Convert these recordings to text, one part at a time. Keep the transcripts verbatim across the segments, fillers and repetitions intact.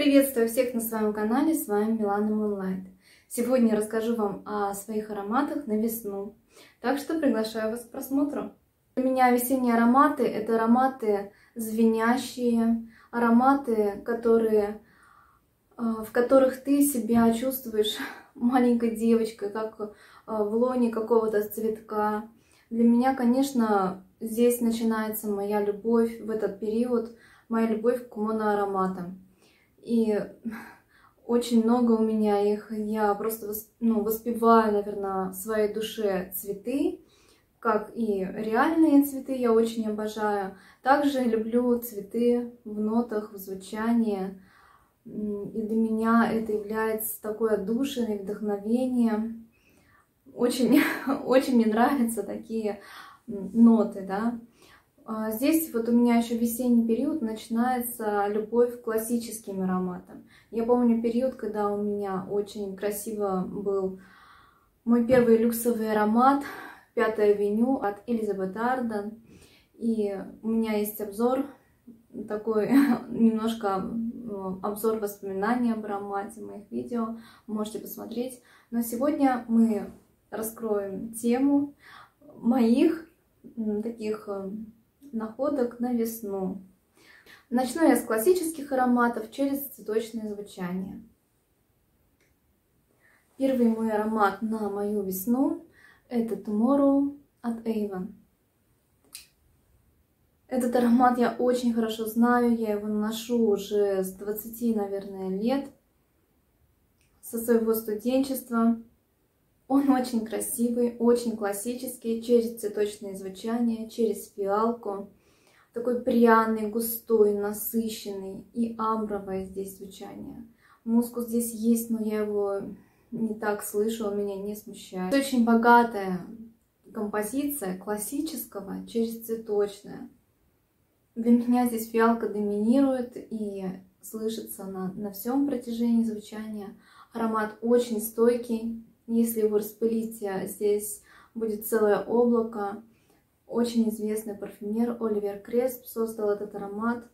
Приветствую всех на своем канале, с вами Милана Мунлайт. Сегодня я расскажу вам о своих ароматах на весну, так что приглашаю вас к просмотру. Для меня весенние ароматы — это ароматы звенящие, ароматы, которые, в которых ты себя чувствуешь маленькой девочкой, как в лоне какого-то цветка. Для меня, конечно, здесь начинается моя любовь в этот период, моя любовь к моноароматам. И очень много у меня их. Я просто ну, воспеваю, наверное, в своей душе цветы, как и реальные цветы я очень обожаю. Также люблю цветы в нотах, в звучании. И для меня это является такой отдушиной, вдохновением. Очень, очень мне нравятся такие ноты, да. Здесь вот у меня еще весенний период начинается любовь к классическим ароматам. Я помню период, когда у меня очень красиво был мой первый люксовый аромат «Пятая авеню» от Элизабет Арден. И у меня есть обзор, такой немножко обзор воспоминаний об аромате, моих видео, можете посмотреть. Но сегодня мы раскроем тему моих таких находок на весну. Начну я с классических ароматов через цветочное звучание. Первый мой аромат на мою весну — это Tomorrow от Avon. Этот аромат я очень хорошо знаю, я его ношу уже с двадцати, наверное, лет, со своего студенчества. Он очень красивый, очень классический, через цветочное звучание, через фиалку. Такой пряный, густой, насыщенный, и амбровое здесь звучание. Мускус здесь есть, но я его не так слышу, он меня не смущает. Это очень богатая композиция классического через цветочное. Для меня здесь фиалка доминирует и слышится на, на всем протяжении звучания. Аромат очень стойкий. Если его распылить, здесь будет целое облако. Очень известный парфюмер Оливер Кресп создал этот аромат.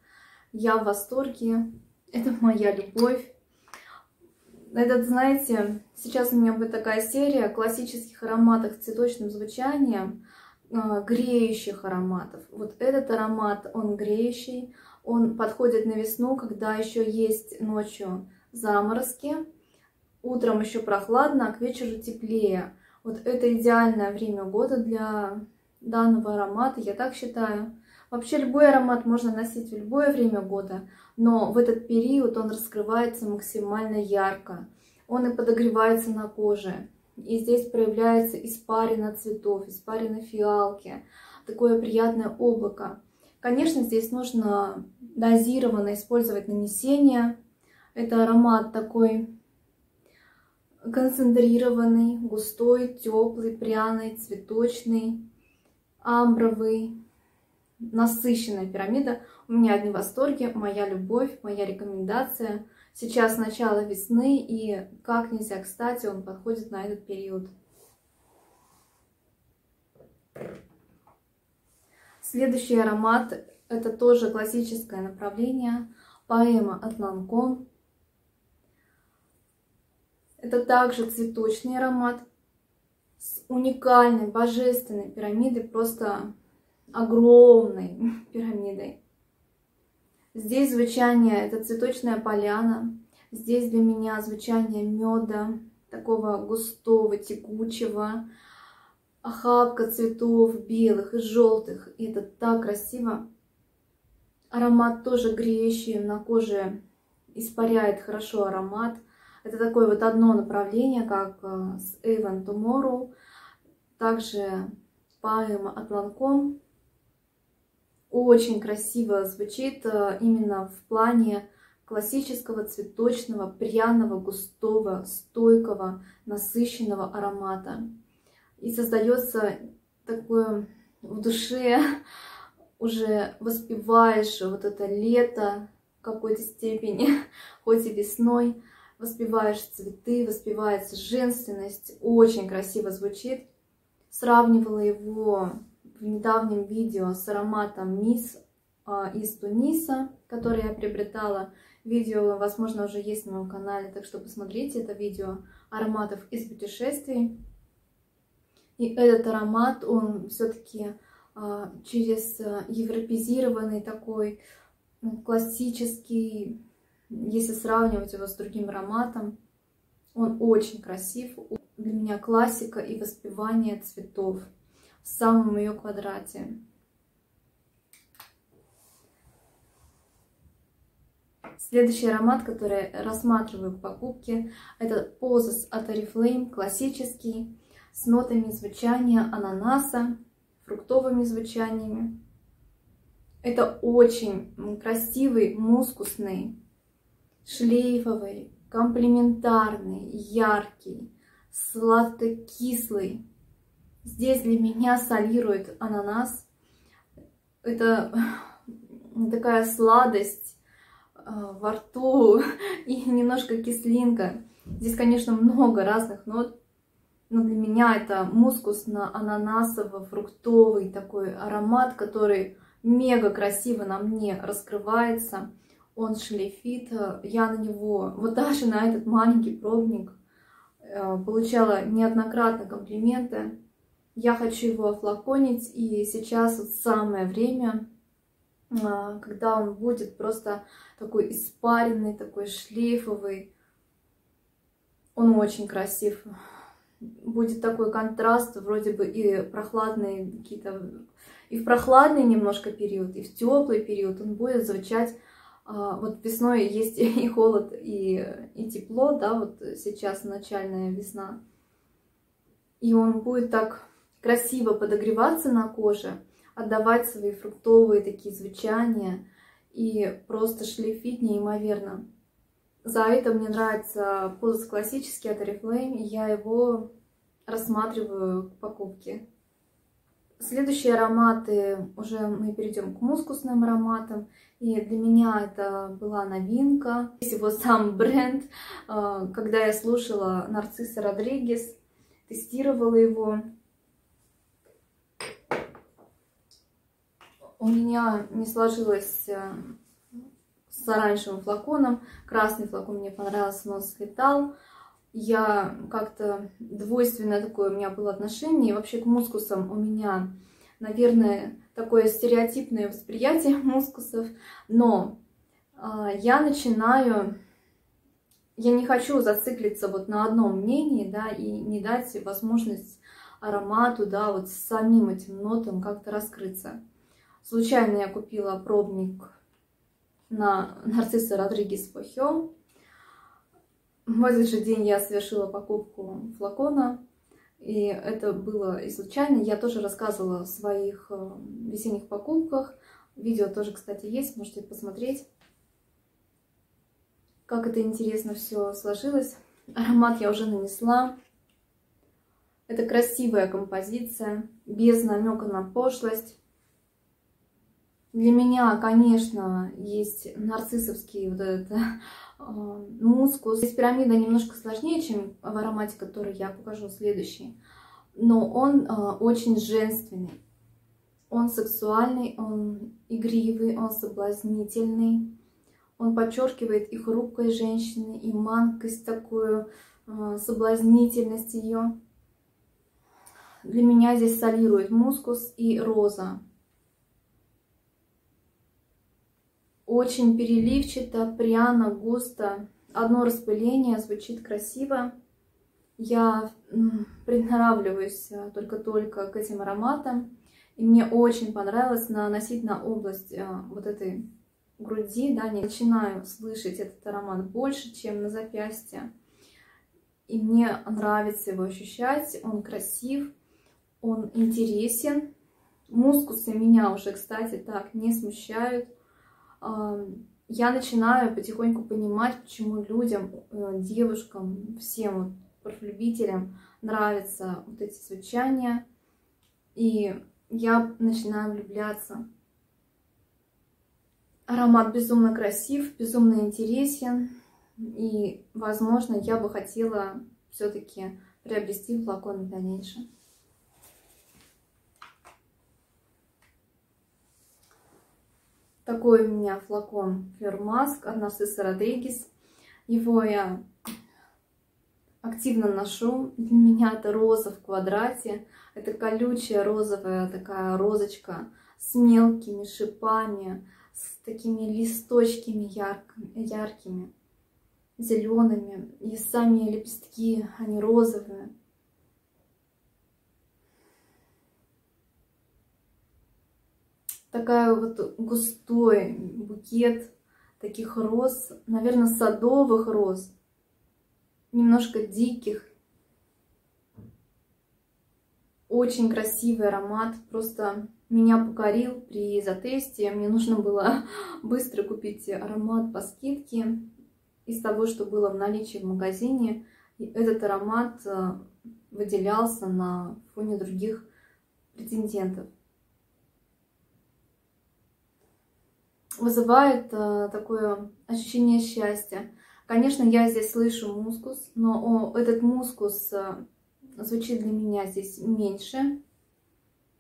Я в восторге. Это моя любовь. Этот, знаете, сейчас у меня будет такая серия классических ароматов с цветочным звучанием, греющих ароматов. Вот этот аромат, он греющий. Он подходит на весну, когда еще есть ночью заморозки. Утром еще прохладно, а к вечеру теплее. Вот это идеальное время года для данного аромата, я так считаю. Вообще любой аромат можно носить в любое время года, но в этот период он раскрывается максимально ярко. Он и подогревается на коже. И здесь проявляется испарина цветов, испарина фиалки, такое приятное облако. Конечно, здесь нужно дозированно использовать нанесение. Это аромат такой концентрированный, густой, теплый, пряный, цветочный, амбровый, насыщенная пирамида. У меня одни восторги, моя любовь, моя рекомендация. Сейчас начало весны, и как нельзя кстати, он подходит на этот период. Следующий аромат — это тоже классическое направление, поэма от Lancôme. Это также цветочный аромат с уникальной, божественной пирамидой, просто огромной пирамидой. Здесь звучание — это цветочная поляна. Здесь для меня звучание меда, такого густого, текучего, охапка цветов белых и желтых. И это так красиво. Аромат тоже греющий, на коже испаряет хорошо аромат. Это такое вот одно направление, как с Avon Tomorrow, также поэма от Lancôme. Очень красиво звучит именно в плане классического, цветочного, пряного, густого, стойкого, насыщенного аромата. И создается такое в душе, уже воспеваешь вот это лето в какой-то степени, хоть и весной. Воспеваешь цветы, воспевается женственность, очень красиво звучит. Сравнивала его в недавнем видео с ароматом «Мисс» из Туниса, который я приобретала Видео, возможно, уже есть на моем канале, так что посмотрите это видео ароматов из путешествий. И этот аромат, он все-таки а, через европезированный такой классический, если сравнивать его с другим ароматом, он очень красив. Для меня классика и воспевание цветов в самом ее квадрате. Следующий аромат, который рассматриваю в покупке, это Позас от Oriflame, классический, с нотами звучания ананаса, фруктовыми звучаниями. Это очень красивый, мускусный, шлейфовый, комплементарный, яркий, сладко-кислый. Здесь для меня солирует ананас. Это такая сладость во рту и немножко кислинка. Здесь, конечно, много разных нот, но для меня это мускусно-ананасово-фруктовый такой аромат, который мега красиво на мне раскрывается. Он шлейфит. Я на него, вот даже на этот маленький пробник, получала неоднократно комплименты. Я хочу его офлаконить, и сейчас вот самое время, когда он будет просто такой испаренный, такой шлейфовый. Он очень красив. Будет такой контраст, вроде бы и прохладные какие-то, и в прохладный немножко период, и в теплый период он будет звучать. Вот весной есть и холод, и, и тепло, да, вот сейчас начальная весна. И он будет так красиво подогреваться на коже, отдавать свои фруктовые такие звучания и просто шлейфить неимоверно. За это мне нравится Позас классический от Oriflame, и я его рассматриваю к покупке. Следующие ароматы, уже мы перейдем к мускусным ароматам, и для меня это была новинка. Здесь его сам бренд, когда я слушала Narciso Rodriguez, тестировала его. У меня не сложилось с оранжевым флаконом. Красный флакон мне понравился, но слетал. Я как-то двойственное такое у меня было отношение. И вообще к мускусам у меня, наверное, такое стереотипное восприятие мускусов. Но я начинаю... Я не хочу зациклиться вот на одном мнении, да, и не дать возможность аромату, да, вот с самим этим нотам как-то раскрыться. Случайно я купила пробник на Narciso Rodriguez Pohio. В этот же день я совершила покупку флакона. И это было и случайно. Я тоже рассказывала о своих весенних покупках. Видео тоже, кстати, есть. Можете посмотреть, как это интересно все сложилось. Аромат я уже нанесла. Это красивая композиция, без намека на пошлость. Для меня, конечно, есть нарциссовский вот этот э, мускус. Здесь пирамида немножко сложнее, чем в аромате, который я покажу следующий. Но он э, очень женственный. Он сексуальный, он игривый, он соблазнительный. Он подчеркивает и хрупкость женщины, и манкость такую, э, соблазнительность ее. Для меня здесь солирует мускус и роза. Очень переливчато, пряно, густо. Одно распыление, звучит красиво. Я приноравливаюсь только-только к этим ароматам. И мне очень понравилось наносить на область вот этой груди. Да, я начинаю слышать этот аромат больше, чем на запястье. И мне нравится его ощущать. Он красив, он интересен. Мускусы меня уже, кстати, так не смущают. Я начинаю потихоньку понимать, почему людям, девушкам, всем парфлюбителям нравятся вот эти звучания. И я начинаю влюбляться. Аромат безумно красив, безумно интересен. И, возможно, я бы хотела все-таки приобрести флакон в дальнейшем. Такой у меня флакон Фермаск от Narciso Rodriguez. Его я активно ношу. Для меня это роза в квадрате. Это колючая розовая такая розочка с мелкими шипами, с такими листочками яркими, яркими, зелеными. И сами лепестки, они розовые. Такая вот густой букет таких роз, наверное, садовых роз, немножко диких. Очень красивый аромат, просто меня покорил при затесте. Мне нужно было быстро купить аромат по скидке из того, что было в наличии в магазине. И этот аромат выделялся на фоне других претендентов. Вызывает э, такое ощущение счастья. Конечно, я здесь слышу мускус, но о, этот мускус э, звучит для меня здесь меньше,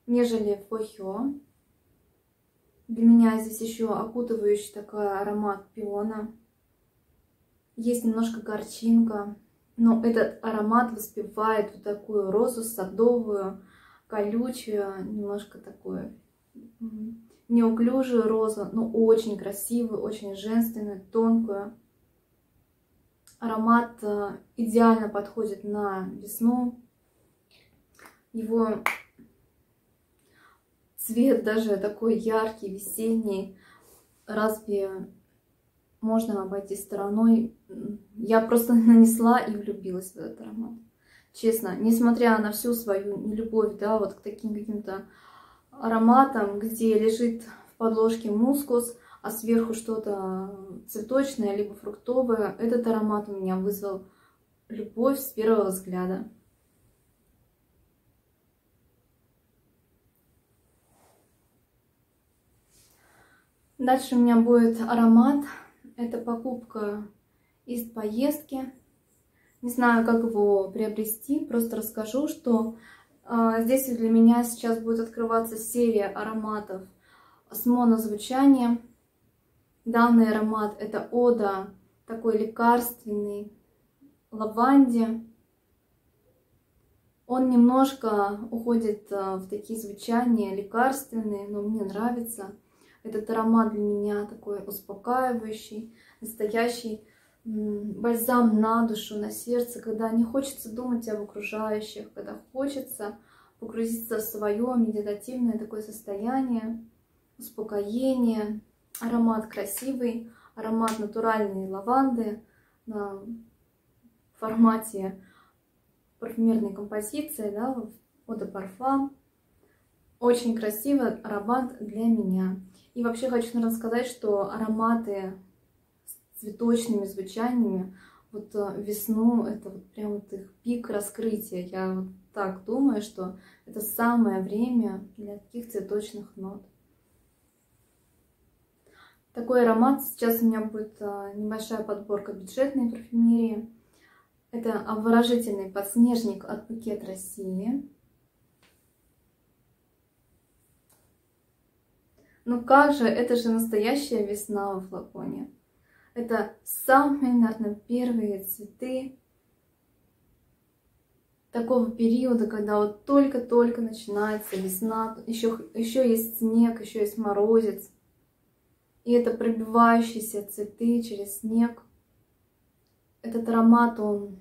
нежели в Охио. Для меня здесь еще окутывающий такой аромат пиона. Есть немножко горчинка, но этот аромат воспевает вот такую розу садовую, колючую, немножко такую неуклюжую розу, но очень красивую, очень женственную, тонкую. Аромат идеально подходит на весну. Его цвет даже такой яркий, весенний. Разве можно обойти стороной? Я просто нанесла и влюбилась в этот аромат. Честно, несмотря на всю свою нелюбовь, да, вот к таким каким-то ароматом, где лежит в подложке мускус, а сверху что-то цветочное, либо фруктовое. Этот аромат у меня вызвал любовь с первого взгляда. Дальше у меня будет аромат. Это покупка из поездки. Не знаю, как его приобрести, просто расскажу, что здесь для меня сейчас будет открываться серия ароматов с монозвучанием. Данный аромат — это ода, такой лекарственный, лаванде. Он немножко уходит в такие звучания лекарственные, но мне нравится. Этот аромат для меня такой успокаивающий, настоящий бальзам на душу, на сердце, когда не хочется думать об окружающих, когда хочется погрузиться в свое медитативное такое состояние, успокоение. Аромат красивый, аромат натуральной лаванды в формате парфюмерной композиции, да, eau de parfum. Очень красивый аромат для меня. И вообще хочу рассказать, что ароматы цветочными звучаниями вот весну — это вот прям вот их пик раскрытия. Я вот так думаю, что это самое время для таких цветочных нот. Такой аромат. Сейчас у меня будет небольшая подборка бюджетной парфюмерии. Это обворожительный подснежник от Букет России. Ну как же, это же настоящая весна во флаконе. Это самые, наверное, первые цветы такого периода, когда вот только-только начинается весна, еще, еще есть снег, еще есть морозец. И это пробивающиеся цветы через снег. Этот аромат, он...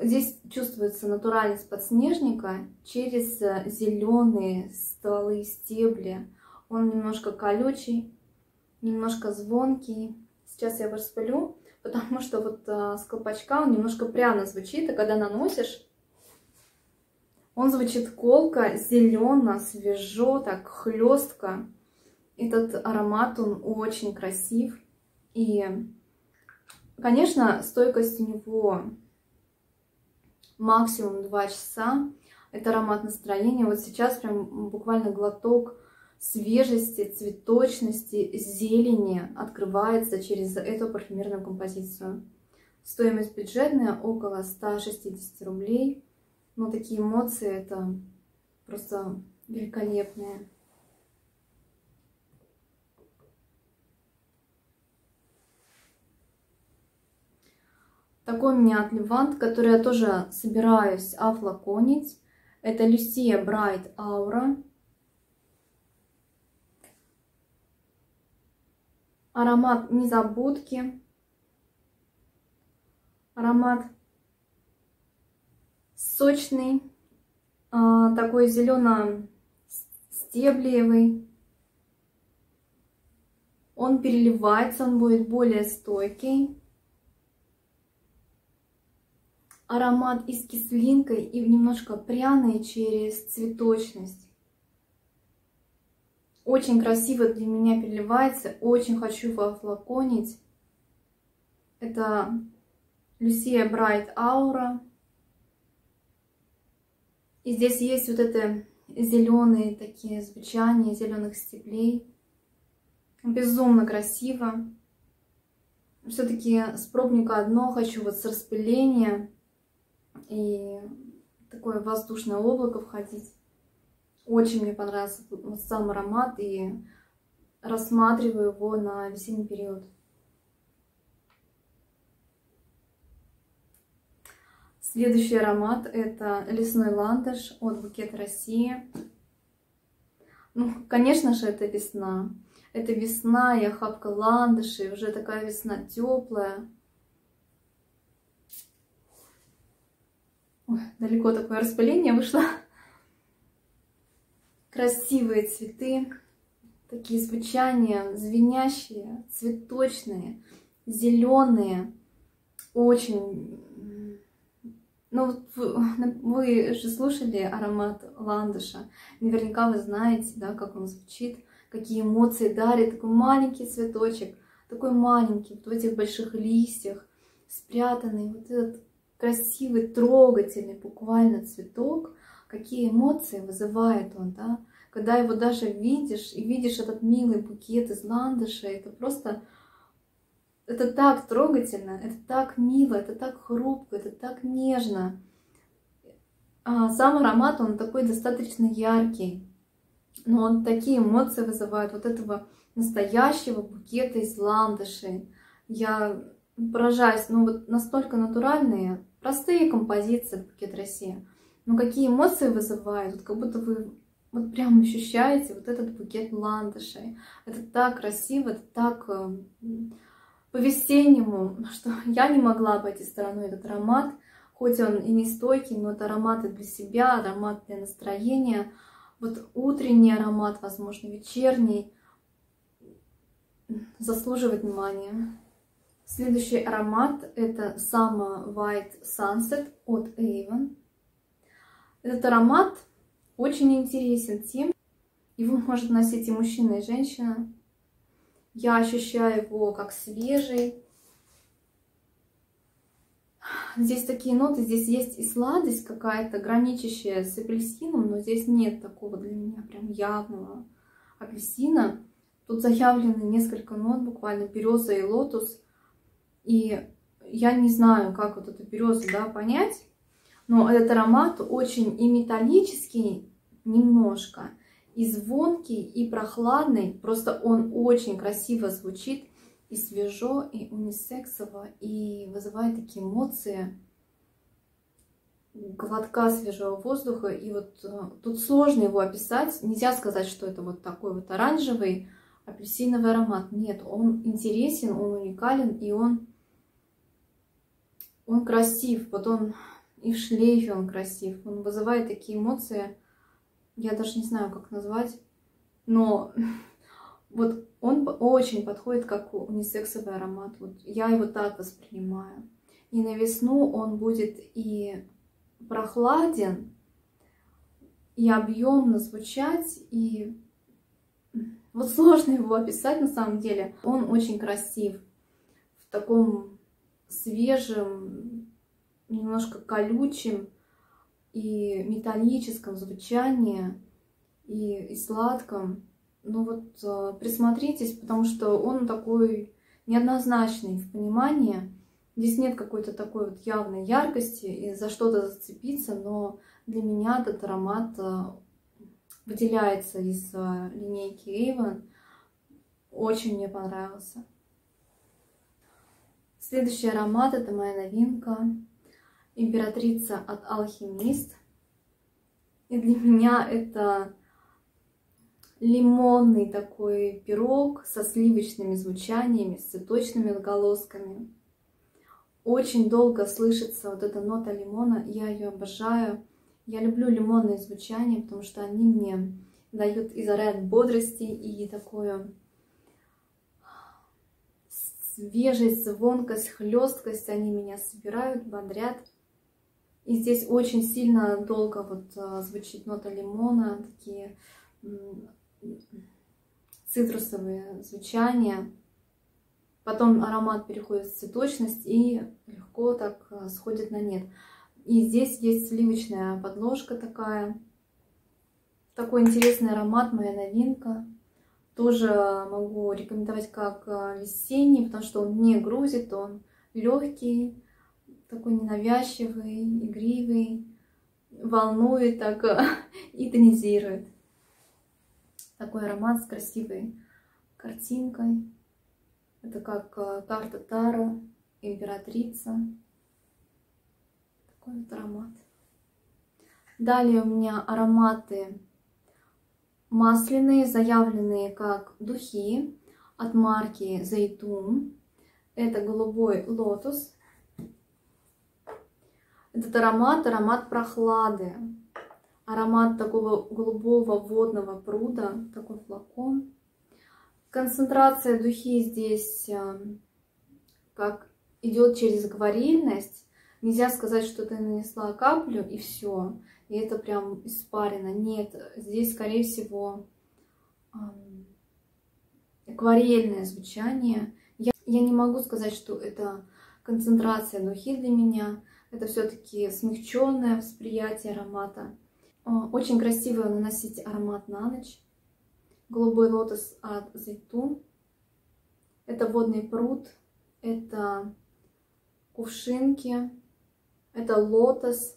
Здесь чувствуется натуральность подснежника через зеленые стволы, стебли. Он немножко колючий, немножко звонкий. Сейчас я его распылю, потому что вот а, с колпачка он немножко пряно звучит, а когда наносишь, он звучит колко, зелено, свежо, так хлестко. Этот аромат, он очень красив. И, конечно, стойкость у него максимум два часа. Это аромат настроения. Вот сейчас прям буквально глоток свежести, цветочности, зелени открывается через эту парфюмерную композицию. Стоимость бюджетная около ста шестидесяти рублей. Но такие эмоции — это просто великолепные. такой у меня от Лювант, который я тоже собираюсь офлаконить. Это Люсия Брайт Аура. Аромат Незабудки. Аромат сочный, такой зелено-стеблевый. Он переливается, он будет более стойкий. Аромат и с кислинкой, и немножко пряный через цветочность. Очень красиво для меня переливается. Очень хочу его офлаконить. Это Люсия Брайт Аура. И здесь есть вот это зеленые такие звучания, зеленых стеблей. Безумно красиво. Все-таки с пробника одно хочу, вот с распыления. И такое воздушное облако входить. Очень мне понравился сам аромат, и рассматриваю его на весенний период. Следующий аромат — это Лесной ландыш от Букет России. Ну, конечно же, это весна. Это весна и охапка ландышей, уже такая весна теплая. Ой, далеко такое распыление вышло. Красивые цветы, такие звучания, звенящие, цветочные, зеленые. Очень... Ну, вы, вы же слушали аромат ландыша. Наверняка вы знаете, да, как он звучит, какие эмоции дарит. Такой маленький цветочек, такой маленький, в этих больших листьях, спрятанный вот этот красивый, трогательный буквально цветок. Какие эмоции вызывает он, да? Когда его даже видишь, и видишь этот милый букет из ландыша, это просто... Это так трогательно, это так мило, это так хрупко, это так нежно. А сам аромат, он такой достаточно яркий. Но он такие эмоции вызывает, вот этого настоящего букета из ландышей. Я поражаюсь, ну вот настолько натуральные, простые композиции «Букет России». Ну, какие эмоции вызывают, вот как будто вы вот прям ощущаете вот этот букет ландышей. Это так красиво, это так по-весеннему, что я не могла обойти стороной этот аромат. Хоть он и не стойкий, но это аромат для себя, аромат для настроения. Вот утренний аромат, возможно, вечерний, заслуживает внимания. Следующий аромат — это Summer White Sunset от Avon. Этот аромат очень интересен тем, его может носить и мужчина, и женщина. Я ощущаю его как свежий. Здесь такие ноты, здесь есть и сладость какая-то, граничащая с апельсином, но здесь нет такого для меня прям явного апельсина. Тут заявлены несколько нот, буквально береза и лотос. И я не знаю, как вот эту березу, да, понять. Но этот аромат очень и металлический немножко, и звонкий, и прохладный. Просто он очень красиво звучит, и свежо, и унисексово, и вызывает такие эмоции глотка свежего воздуха. И вот тут сложно его описать. Нельзя сказать, что это вот такой вот оранжевый апельсиновый аромат. Нет, он интересен, он уникален, и он, он красив. Вот он... И в шлейфе он красив, он вызывает такие эмоции, я даже не знаю, как назвать, но вот он очень подходит как унисексовый аромат, вот я его так воспринимаю. И на весну он будет и прохладен, и объемно звучать, и вот сложно его описать на самом деле. Он очень красив, в таком свежем, немножко колючим и металлическом звучании, и, и сладком. Ну вот присмотритесь, потому что он такой неоднозначный в понимании. Здесь нет какой-то такой вот явной яркости и за что-то зацепиться, но для меня этот аромат выделяется из линейки Avon. Очень мне понравился. Следующий аромат, это моя новинка, Императрица от Алхимист. И для меня это лимонный такой пирог со сливочными звучаниями, с цветочными отголосками. Очень долго слышится вот эта нота лимона, я ее обожаю. Я люблю лимонные звучания, потому что они мне дают и заряд бодрости, и такую свежесть, звонкость, хлесткость. Они меня собирают, бодрят. И здесь очень сильно долго вот звучит нота лимона, такие цитрусовые звучания. Потом аромат переходит в цветочность и легко так сходит на нет. И здесь есть сливочная подложка такая. Такой интересный аромат, моя новинка. Тоже могу рекомендовать как весенний, потому что он не грузит, он легкий, такой ненавязчивый, игривый, волнует так и тонизирует. Такой аромат с красивой картинкой. Это как карта Таро, Императрица. Такой вот аромат. Далее у меня ароматы масляные, заявленные как духи от марки Zeitun. Это голубой лотос. Этот аромат, аромат прохлады. Аромат такого голубого водного пруда, такой флакон. Концентрация духи здесь как идет через акварельность. Нельзя сказать, что ты нанесла каплю и все, и это прям испарено. Нет, здесь, скорее всего, акварельное звучание. Я, я не могу сказать, что это концентрация духи для меня. Это все-таки смягченное восприятие аромата. Очень красиво наносить аромат на ночь. Голубой лотос от Zeitun. Это водный пруд, это кувшинки, это лотос,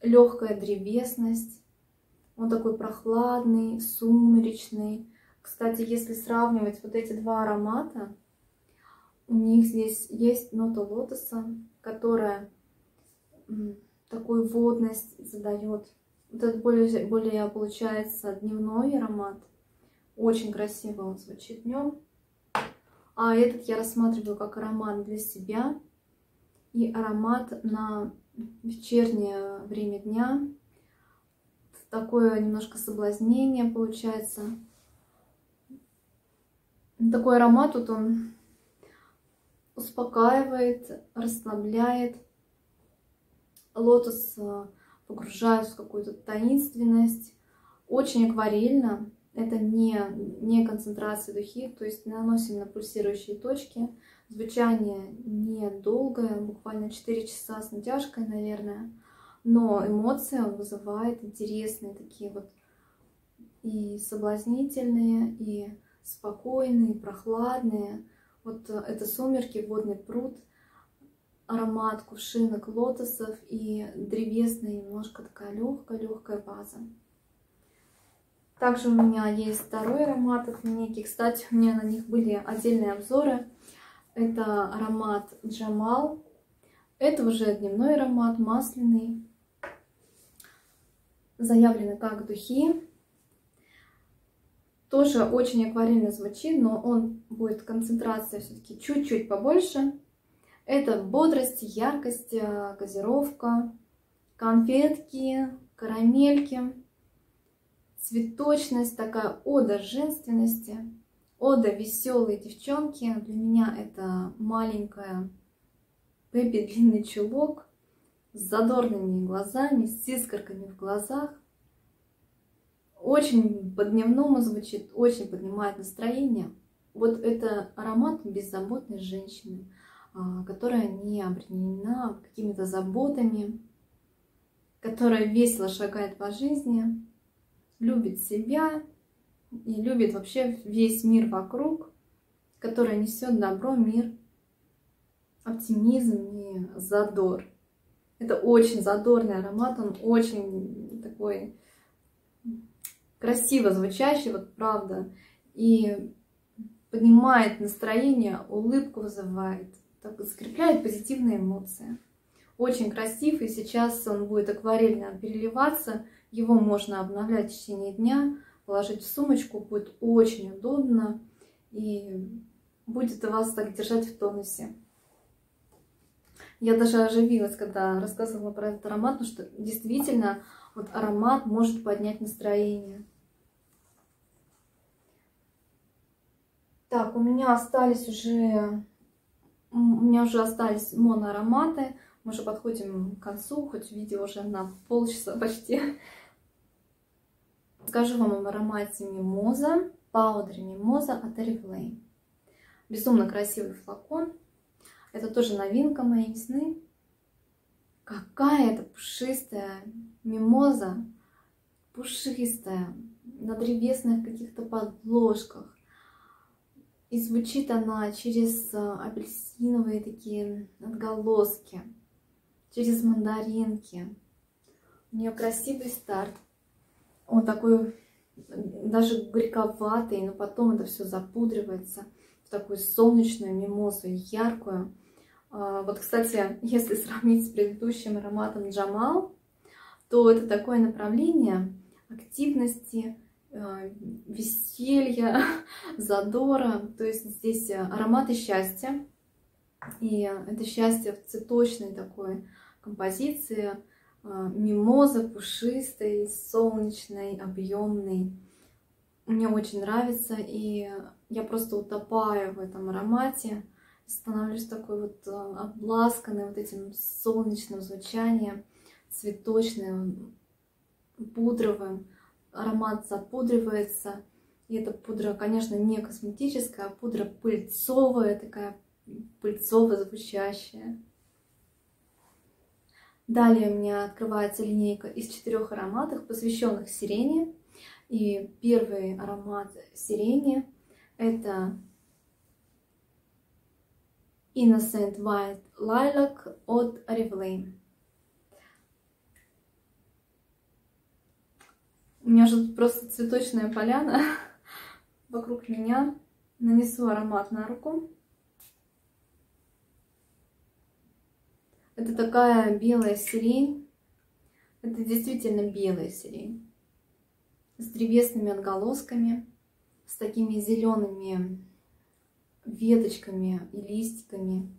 легкая древесность. Он такой прохладный, сумеречный. Кстати, если сравнивать вот эти два аромата, у них здесь есть нота лотоса, которая такую водность задает. Вот этот более, более получается дневной аромат. Очень красиво он звучит днем. А этот я рассматриваю как аромат для себя. И аромат на вечернее время дня. Такое немножко соблазнение получается. Такой аромат вот он успокаивает, расслабляет. Лотос погружаюсь в какую-то таинственность. Очень акварельно. Это не, не концентрация духи, то есть наносим на пульсирующие точки. Звучание недолгое, буквально четыре часа с натяжкой, наверное. Но эмоция вызывает интересные такие вот и соблазнительные, и спокойные, и прохладные. Вот это сумерки, водный пруд. Аромат кувшинок, лотосов и древесная, немножко такая легкая-легкая база. Также у меня есть второй аромат от Минеки. Кстати, у меня на них были отдельные обзоры. Это аромат Джамал. Это уже дневной аромат, масляный. Заявлено как духи. Тоже очень акварельно звучит, но он будет концентрация все-таки чуть-чуть побольше. Это бодрость, яркость, газировка, конфетки, карамельки, цветочность, такая ода женственности, ода веселой девчонки. Для меня это маленькая Пеппи длинный чулок с задорными глазами, с искорками в глазах. Очень по-дневному звучит, очень поднимает настроение. Вот это аромат беззаботной женщины, которая не обременена какими-то заботами, которая весело шагает по жизни, любит себя и любит вообще весь мир вокруг, которая несет добро, мир, оптимизм и задор. Это очень задорный аромат, он очень такой красиво звучащий, вот правда, и поднимает настроение, улыбку вызывает, так закрепляет позитивные эмоции. Очень красив, и сейчас он будет акварельно переливаться, его можно обновлять в течение дня, положить в сумочку, будет очень удобно и будет вас так держать в тонусе. Я даже оживилась, когда рассказывала про этот аромат, потому что действительно вот аромат может поднять настроение. Так, у меня остались уже, у меня уже остались моноароматы. Мы уже подходим к концу, хоть видео уже на полчаса почти. Скажу вам об аромате Мимоза, паудре Мимоза от Oriflame. Безумно красивый флакон. Это тоже новинка моей весны. Какая это пушистая мимоза, пушистая, на древесных каких-то подложках. И звучит она через апельсиновые такие отголоски, через мандаринки. У нее красивый старт. Он такой даже горьковатый, но потом это все запудривается в такую солнечную мимозу, яркую. Вот, кстати, если сравнить с предыдущим ароматом Джамал, то это такое направление активности, веселья, задора. То есть здесь ароматы счастья. И это счастье в цветочной такой композиции. Мимоза, пушистый, солнечный, объемный. Мне очень нравится. И я просто утопаю в этом аромате. Становлюсь такой вот обласканной вот этим солнечным звучанием, цветочным, пудровым. Аромат запудривается. И эта пудра, конечно, не косметическая, а пудра пыльцовая, такая пыльцово-звучащая. Далее у меня открывается линейка из четырех ароматов, посвященных сирене. И первый аромат сирени – это Innocent White Lilac от Oriflame. У меня же тут просто цветочная поляна вокруг меня. Нанесу аромат на руку. Это такая белая сирень. Это действительно белая сирень. С древесными отголосками, с такими зелеными веточками и листиками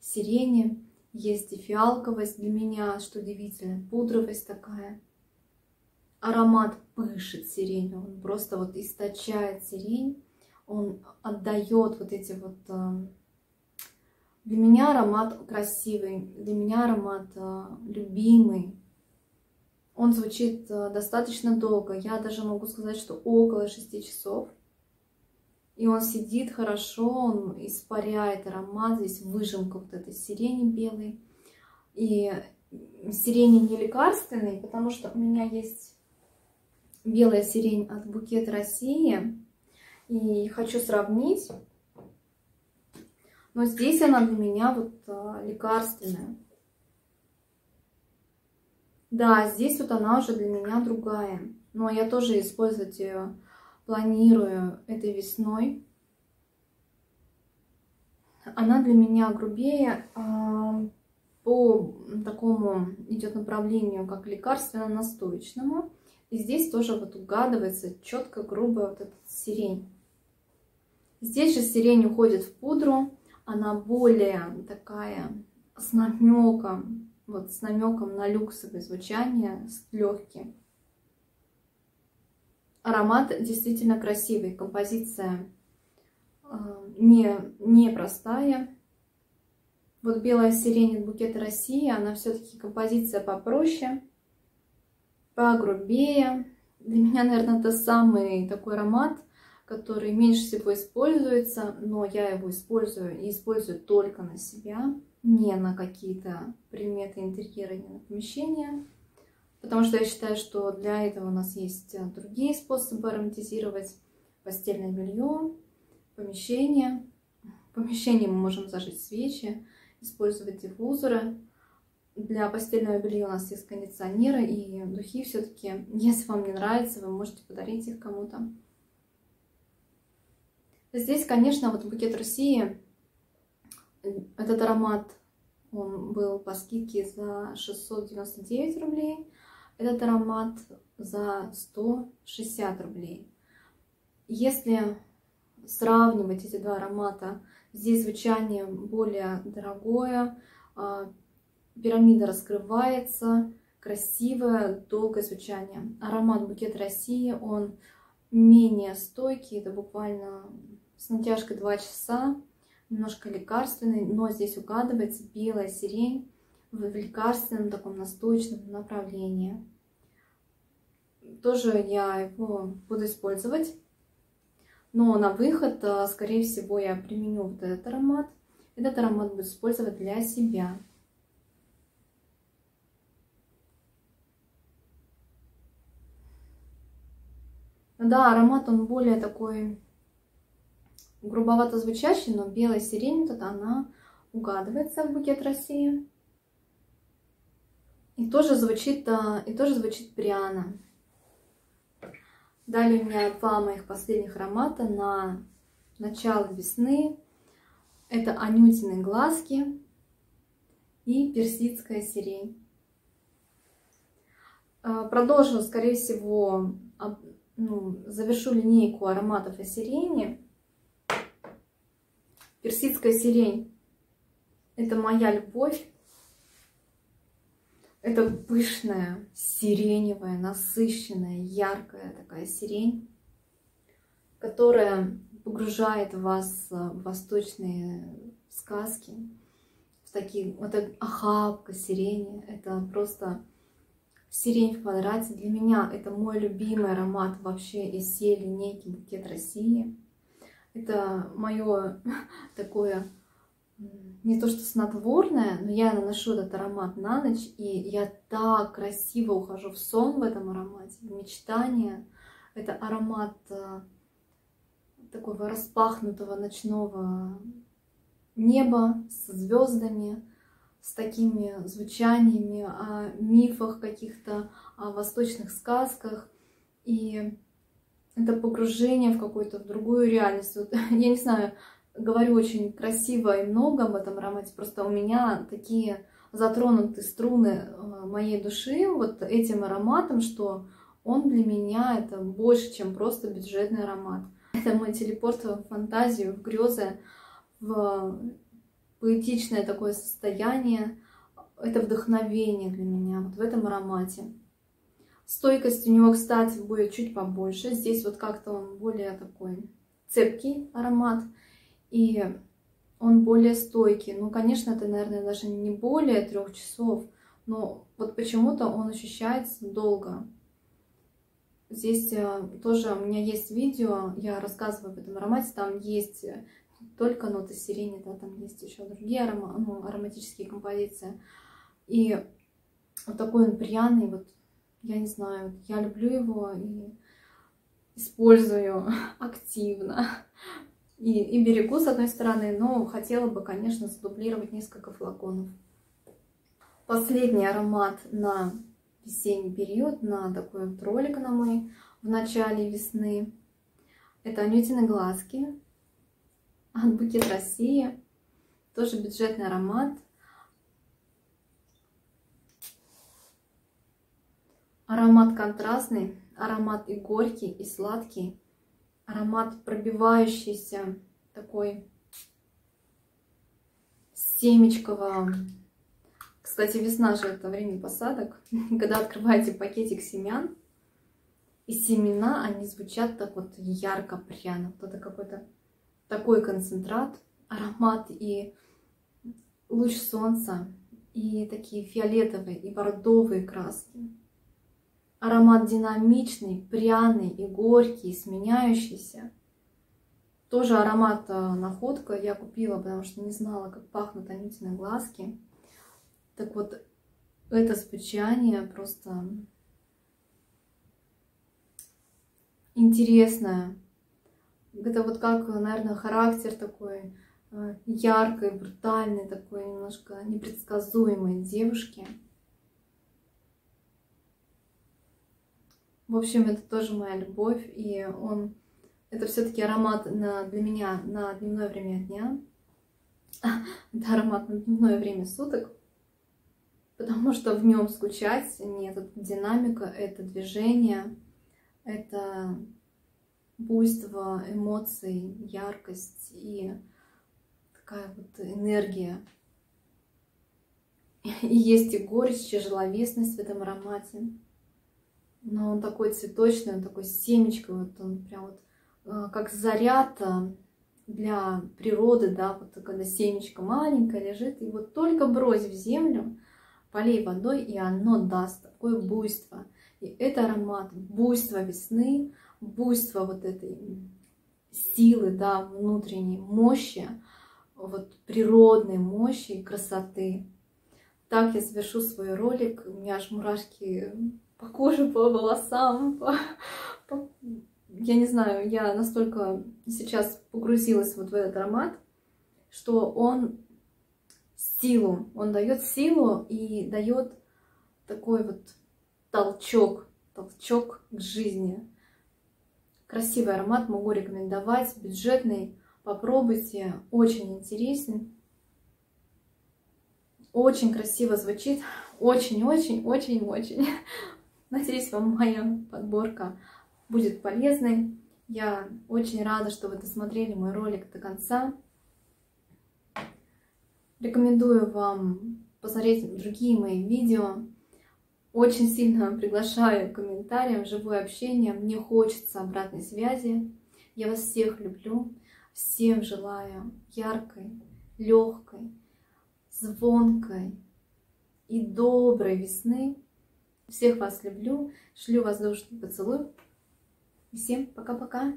сирени. Есть и фиалковость для меня, что удивительно, пудровость такая. Аромат пышет сирень, он просто вот источает сирень, он отдает вот эти вот... Для меня аромат красивый, для меня аромат любимый. Он звучит достаточно долго, я даже могу сказать, что около шести часов. И он сидит хорошо, он испаряет аромат, здесь выжимка вот этой сирени белой. И сирени не лекарственные, потому что у меня есть... белая сирень от Букет России. И хочу сравнить. Но здесь она для меня вот лекарственная. Да, здесь вот она уже для меня другая. Но я тоже использовать ее планирую этой весной. Она для меня грубее. По такому идет направлению, как лекарственно-настоечному. И здесь тоже вот угадывается четко, грубо вот этот сирень. Здесь же сирень уходит в пудру. Она более такая с намеком, вот с намеком на люксовое звучание, с легким. Аромат действительно красивый. Композиция не, не простая. Вот белая сирень от Букета России, она все-таки композиция попроще, погрубее. Для меня, наверное, это самый такой аромат, который меньше всего используется, но я его использую и использую только на себя, не на какие-то предметы интерьера, не на помещения, потому что я считаю, что для этого у нас есть другие способы ароматизировать постельное белье, помещение. В помещении мы можем зажечь свечи, использовать диффузоры. Для постельного белья у нас есть кондиционеры и духи все-таки. Если вам не нравится, вы можете подарить их кому-то. Здесь, конечно, вот Букет России, этот аромат, он был по скидке за шестьсот девяносто девять рублей, этот аромат за сто шестьдесят рублей. Если сравнивать эти два аромата, здесь звучание более дорогое, пирамида раскрывается, красивое, долгое звучание. Аромат Букет России, он менее стойкий, это буквально с натяжкой два часа, немножко лекарственный, но здесь угадывается белая сирень в лекарственном таком настойчивом направлении. Тоже я его буду использовать. Но на выход, скорее всего, я применю вот этот аромат. Этот аромат буду использовать для себя. Да, аромат он более такой грубовато звучащий, но белая сирень тут она угадывается в Букет России. И тоже звучит, и тоже звучит пряно. Далее у меня два моих последних аромата на начало весны. Это Анютины глазки и персидская сирень. Продолжу, скорее всего, ну, завершу линейку ароматов о сирени. Персидская сирень – это моя любовь. Это пышная, сиреневая, насыщенная, яркая такая сирень, которая погружает вас в восточные сказки. В такие, вот эта охапка сирени, это просто сирень в квадрате. Для меня это мой любимый аромат вообще из всей линейки Букет России. Это мое такое... не то что снотворное, но я наношу этот аромат на ночь, и я так красиво ухожу в сон в этом аромате, в мечтания. Это аромат такого распахнутого ночного неба с звездами, с такими звучаниями о мифах каких-то, о восточных сказках. И это погружение в какую-то другую реальность. Вот, я не знаю... Говорю очень красиво и много об этом аромате, просто у меня такие затронуты струны моей души вот этим ароматом, что он для меня это больше, чем просто бюджетный аромат. Это мой телепорт в фантазию, в грезы, в поэтичное такое состояние, это вдохновение для меня вот в этом аромате. Стойкость у него, кстати, будет чуть побольше, здесь вот как-то он более такой цепкий аромат. И он более стойкий. Ну, конечно, это, наверное, даже не более трех часов, но вот почему-то он ощущается долго. Здесь тоже у меня есть видео, я рассказываю об этом аромате, там есть только ноты сирени, да, там есть еще другие арома, ну, ароматические композиции. И вот такой он пряный, вот, я не знаю, я люблю его и использую активно. И, и берегу, с одной стороны, но хотела бы, конечно, задублировать несколько флаконов. Последний аромат на весенний период, на такой вот ролик на мой в начале весны. Это Анютины глазки от Букет России. Тоже бюджетный аромат. Аромат контрастный, аромат и горький, и сладкий. Аромат пробивающийся, такой семечково. Кстати, весна же это время посадок. Когда открываете пакетик семян, и семена, они звучат так вот ярко, пряно. Вот это какой-то такой концентрат, аромат и луч солнца, и такие фиолетовые и бордовые краски. Аромат динамичный, пряный и горький, сменяющийся. Тоже аромат находка. Я купила, потому что не знала, как пахнут Анютины глазки. Так вот, это звучание просто интересное. Это вот как, наверное, характер такой яркой, брутальной, такой немножко непредсказуемой девушки. В общем, это тоже моя любовь, и он Это все-таки аромат на, для меня на дневное время дня. Это аромат на дневное время суток. Потому что в нем скучать нет. Это динамика, это движение, это буйство эмоций, яркость и такая вот энергия. И есть и горечь, и тяжеловесность в этом аромате. Но он такой цветочный, он такой с семечкой, вот он прям вот как заряд для природы, да, вот когда семечко маленькое лежит, и вот только брось в землю, полей водой, и оно даст такое буйство. И это аромат буйства весны, буйство вот этой силы, да, внутренней мощи, вот природной мощи и красоты. Так я завершу свой ролик. У меня аж мурашки по коже, по волосам. По, по... Я не знаю, я настолько сейчас погрузилась вот в этот аромат, что он силу, он дает силу и дает такой вот толчок, толчок к жизни. Красивый аромат, могу рекомендовать, бюджетный, попробуйте, очень интересен. Очень красиво звучит, очень-очень-очень-очень. Надеюсь, вам моя подборка будет полезной. Я очень рада, что вы досмотрели мой ролик до конца. Рекомендую вам посмотреть другие мои видео. Очень сильно приглашаю к комментариям, живое общение. Мне хочется обратной связи. Я вас всех люблю. Всем желаю яркой, легкой, звонкой и доброй весны. Всех вас люблю. Шлю воздушный поцелуй. Всем пока-пока.